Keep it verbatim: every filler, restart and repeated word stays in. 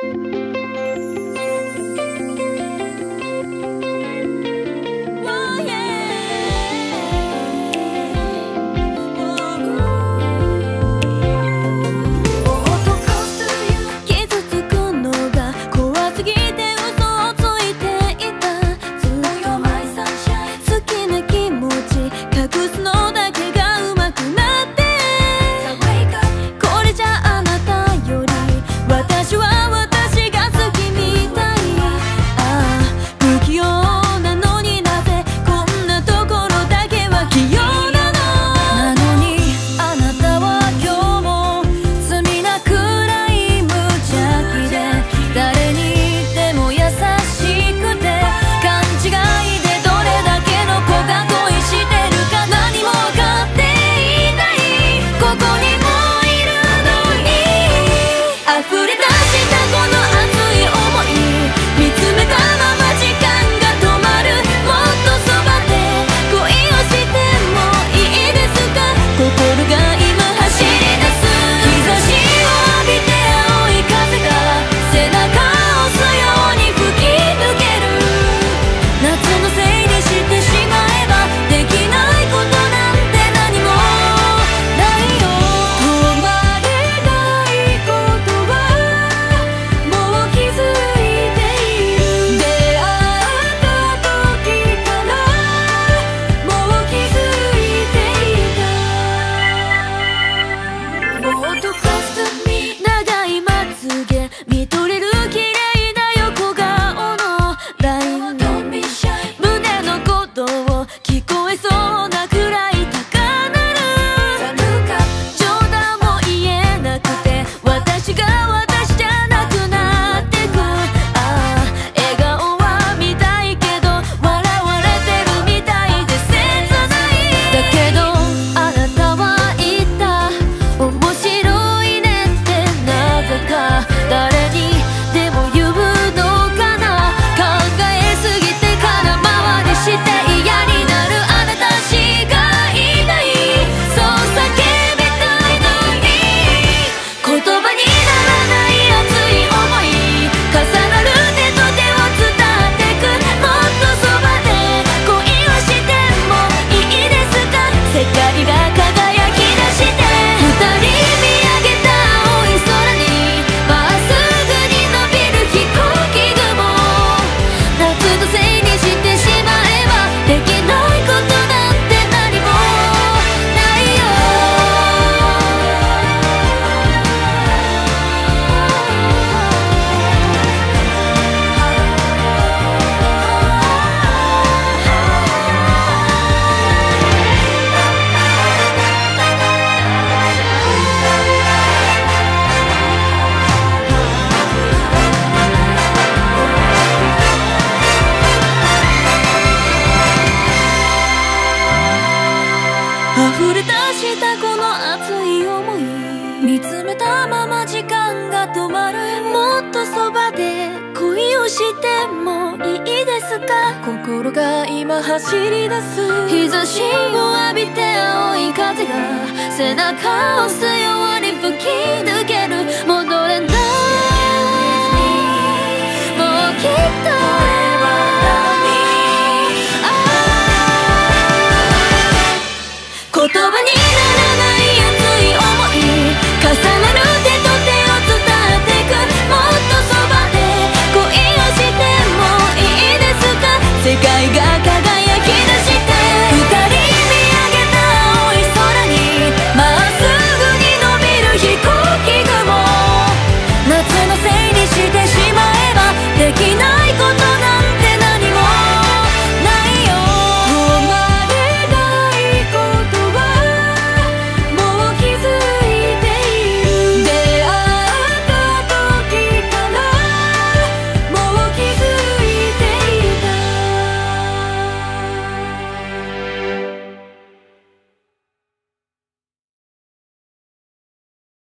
溢れ出したこの熱い想い、見つめたまま時間が止まる。もっとそばで恋をしてもいいですか。心が今走り出す。日差しを浴びて青い風が背中を押すように吹き抜ける。戻れない